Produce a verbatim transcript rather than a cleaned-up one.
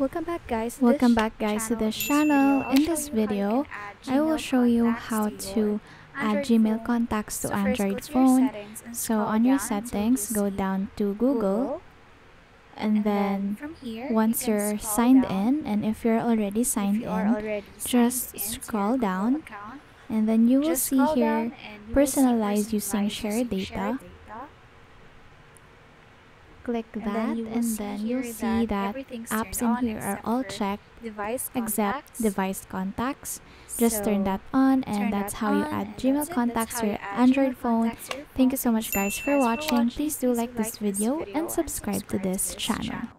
Welcome back guys. Welcome back guys to this channel. In this video, I will show you how to add Gmail contacts to Android phone. So on your settings, go down to Google, and then once you're signed in, and if you're already signed in, just scroll down, and then you will see here personalize using shared data. Click that, and then you'll see that apps in here are all checked except device contacts. Just turn that on, and that's how you add Gmail contacts to your Android phone. Thank you so much guys for watching. Please do like this video and subscribe to this channel.